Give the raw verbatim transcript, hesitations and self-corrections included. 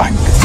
Danke.